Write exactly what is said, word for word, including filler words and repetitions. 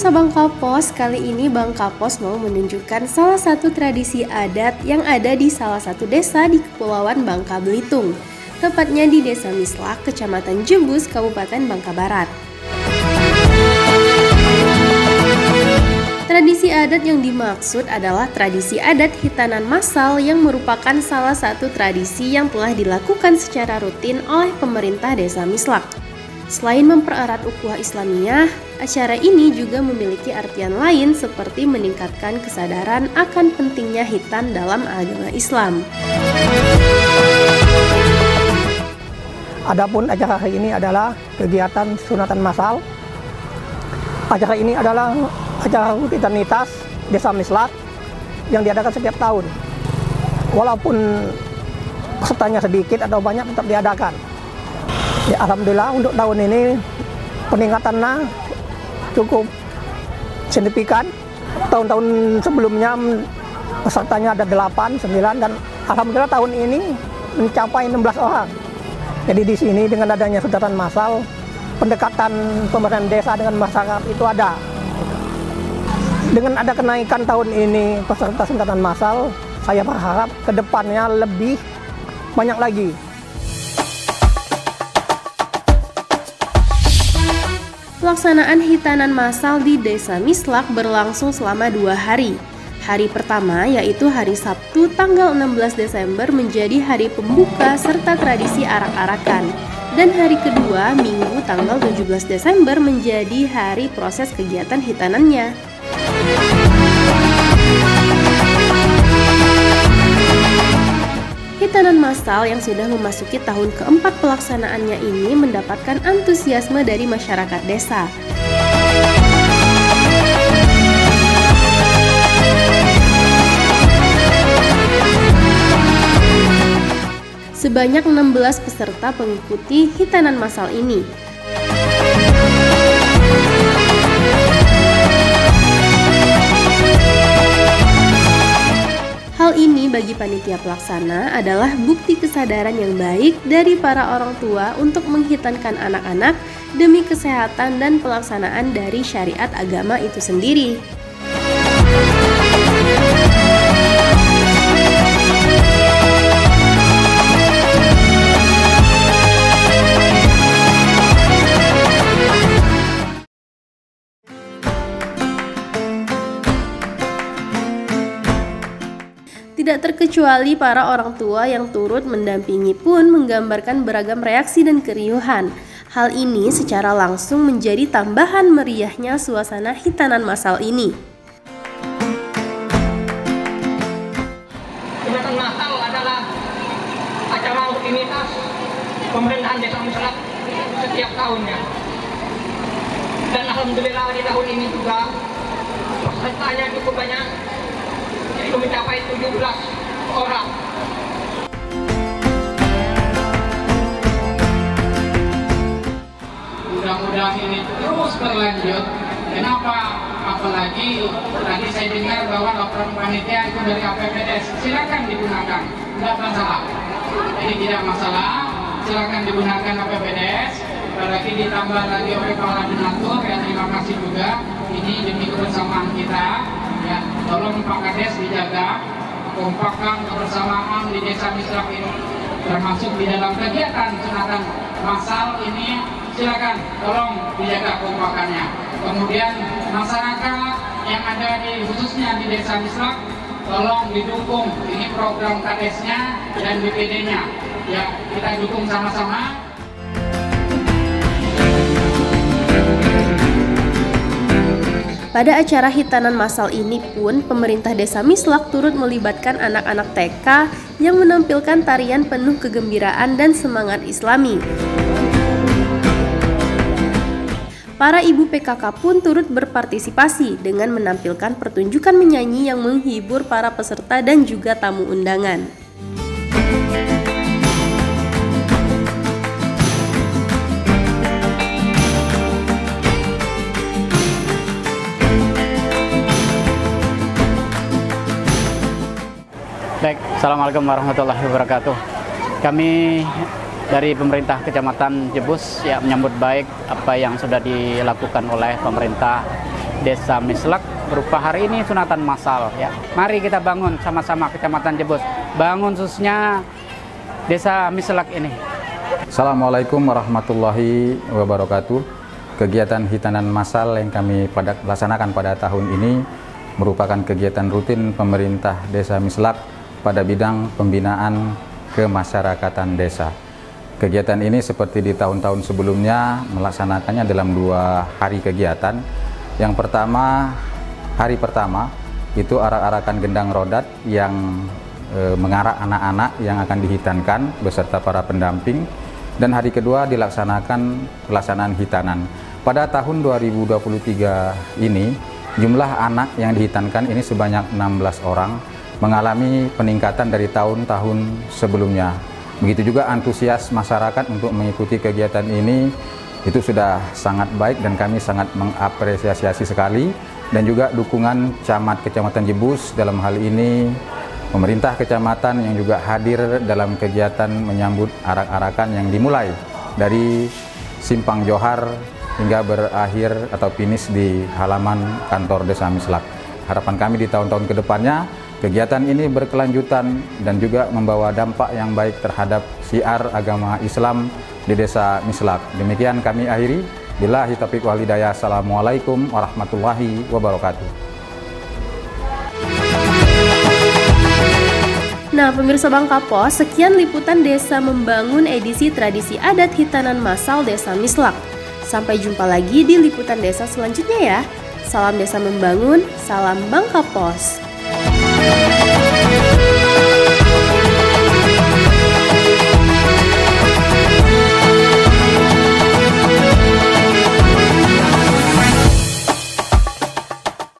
Pemirsa Bangka Pos, kali ini Bangka Pos mau menunjukkan salah satu tradisi adat yang ada di salah satu desa di Kepulauan Bangka Belitung, tepatnya di Desa Mislak, Kecamatan Jembus, Kabupaten Bangka Barat. Tradisi adat yang dimaksud adalah tradisi adat hitanan massal yang merupakan salah satu tradisi yang telah dilakukan secara rutin oleh pemerintah Desa Mislak. Selain mempererat ukhuwah Islamiyah, acara ini juga memiliki artian lain seperti meningkatkan kesadaran akan pentingnya hitan dalam agama Islam. Adapun acara hari ini adalah kegiatan sunatan massal. Acara ini adalah acara Khitanitas Desa Mislak yang diadakan setiap tahun. Walaupun pesertanya sedikit atau banyak, tetap diadakan. Ya, alhamdulillah untuk tahun ini peningkatannya cukup signifikan. Tahun-tahun sebelumnya pesertanya ada delapan, sembilan, dan alhamdulillah tahun ini mencapai enam belas orang. Jadi di sini dengan adanya sunatan massal, pendekatan pemerintahan desa dengan masyarakat itu ada. Dengan ada kenaikan tahun ini peserta sunatan massal, saya berharap ke depannya lebih banyak lagi. Pelaksanaan hitanan massal di Desa Mislak berlangsung selama dua hari. Hari pertama yaitu hari Sabtu tanggal enam belas Desember menjadi hari pembuka serta tradisi arak-arakan. Dan hari kedua Minggu tanggal tujuh belas Desember menjadi hari proses kegiatan hitanannya. Hitanan massal yang sudah memasuki tahun keempat pelaksanaannya ini mendapatkan antusiasme dari masyarakat desa. Sebanyak enam belas peserta mengikuti hitanan massal ini. Hal ini bagi panitia pelaksana adalah bukti kesadaran yang baik dari para orang tua untuk menghitankan anak-anak demi kesehatan dan pelaksanaan dari syariat agama itu sendiri. Tidak terkecuali para orang tua yang turut mendampingi pun menggambarkan beragam reaksi dan keriuhan. Hal ini secara langsung menjadi tambahan meriahnya suasana hitanan massal ini. Hitanan massal adalah acara rutinitas pemerintahan Desa Mislak setiap tahunnya. Dan alhamdulillah di tahun ini juga pesertanya cukup banyak, itu mencapai tujuh belas orang. Mudah-mudahan ini terus berlanjut. Kenapa? Apalagi tadi saya dengar bahwa laporan panitia itu dari K P P S. Silakan digunakan, tidak masalah. Jadi tidak masalah, silakan digunakan K P P S. Apalagi ditambah lagi oleh para donatur, ya terima kasih juga. Ini demi kebersamaan kita. Ya, tolong Pak Kades dijaga kompakan kebersamaan di Desa Mislak ini, termasuk di dalam kegiatan sunatan massal ini. Silakan tolong dijaga kompakannya. Kemudian masyarakat yang ada di khususnya di Desa Mislak, tolong didukung ini program Kadesnya dan B P D-nya. Ya, kita dukung sama-sama. Pada acara hitanan massal ini pun, pemerintah Desa Mislak turut melibatkan anak-anak T K yang menampilkan tarian penuh kegembiraan dan semangat Islami. Para ibu P K K pun turut berpartisipasi dengan menampilkan pertunjukan menyanyi yang menghibur para peserta dan juga tamu undangan. Baik, assalamualaikum warahmatullahi wabarakatuh. Kami dari pemerintah Kecamatan Jembus ya menyambut baik apa yang sudah dilakukan oleh pemerintah Desa Mislak berupa hari ini sunatan massal. Ya, mari kita bangun sama-sama Kecamatan Jembus, bangun khususnya Desa Mislak ini. Assalamualaikum warahmatullahi wabarakatuh. Kegiatan hitanan massal yang kami pada, laksanakan pada tahun ini merupakan kegiatan rutin pemerintah Desa Mislak pada bidang pembinaan kemasyarakatan desa. Kegiatan ini seperti di tahun-tahun sebelumnya melaksanakannya dalam dua hari kegiatan. Yang pertama, hari pertama itu arak-arakan gendang rodat yang e, mengarak anak-anak yang akan dihitankan beserta para pendamping. Dan hari kedua dilaksanakan pelaksanaan hitanan. Pada tahun dua ribu dua puluh tiga ini, jumlah anak yang dihitankan ini sebanyak enam belas orang, mengalami peningkatan dari tahun-tahun sebelumnya. Begitu juga antusias masyarakat untuk mengikuti kegiatan ini, itu sudah sangat baik dan kami sangat mengapresiasi sekali, dan juga dukungan camat Kecamatan Jembus dalam hal ini pemerintah kecamatan yang juga hadir dalam kegiatan menyambut arak-arakan yang dimulai dari Simpang Johar hingga berakhir atau finish di halaman kantor Desa Mislak. Harapan kami di tahun-tahun kedepannya kegiatan ini berkelanjutan dan juga membawa dampak yang baik terhadap syiar agama Islam di Desa Mislak. Demikian kami akhiri. Billahi taufiq wal hidayah. Assalamualaikum warahmatullahi wabarakatuh. Nah, pemirsa Bangka Pos, sekian liputan Desa Membangun edisi Tradisi Adat Hitanan Massal Desa Mislak. Sampai jumpa lagi di liputan desa selanjutnya ya. Salam Desa Membangun, salam Bangka Pos.